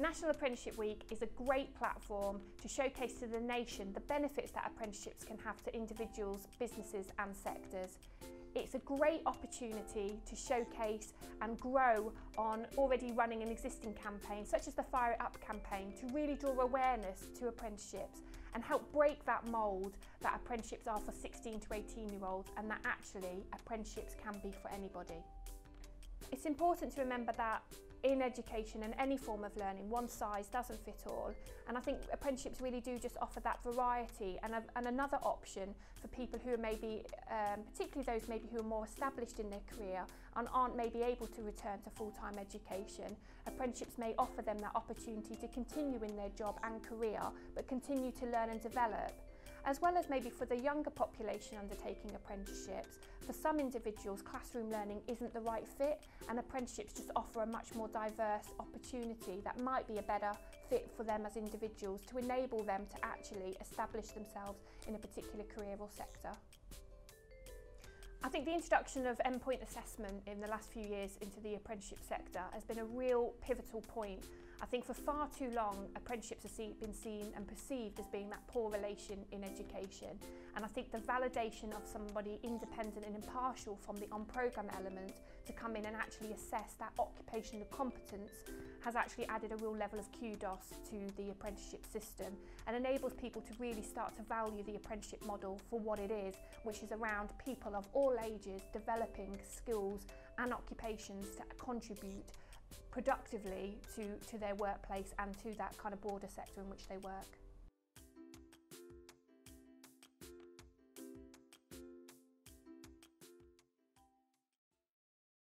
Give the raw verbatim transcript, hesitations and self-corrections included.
National Apprenticeship Week is a great platform to showcase to the nation the benefits that apprenticeships can have to individuals, businesses and sectors. It's a great opportunity to showcase and grow on already running an existing campaign, such as the Fire It Up campaign, to really draw awareness to apprenticeships and help break that mould that apprenticeships are for sixteen to eighteen year olds, and that actually apprenticeships can be for anybody. It's important to remember that in education and any form of learning, one size doesn't fit all, and I think apprenticeships really do just offer that variety and, a, and another option for people who are maybe, um, particularly those maybe who are more established in their career and aren't maybe able to return to full-time education. Apprenticeships may offer them that opportunity to continue in their job and career, but continue to learn and develop. As well as maybe for the younger population undertaking apprenticeships, for some individuals classroom learning isn't the right fit, and apprenticeships just offer a much more diverse opportunity that might be a better fit for them as individuals to enable them to actually establish themselves in a particular career or sector. I think the introduction of endpoint assessment in the last few years into the apprenticeship sector has been a real pivotal point. I think for far too long apprenticeships have been seen and perceived as being that poor relation in education, and I think the validation of somebody independent and impartial from the on-programme element to come in and actually assess that occupational competence has actually added a real level of kudos to the apprenticeship system and enables people to really start to value the apprenticeship model for what it is, which is around people of all ages developing skills and occupations to contribute productively to, to their workplace and to that kind of broader sector in which they work.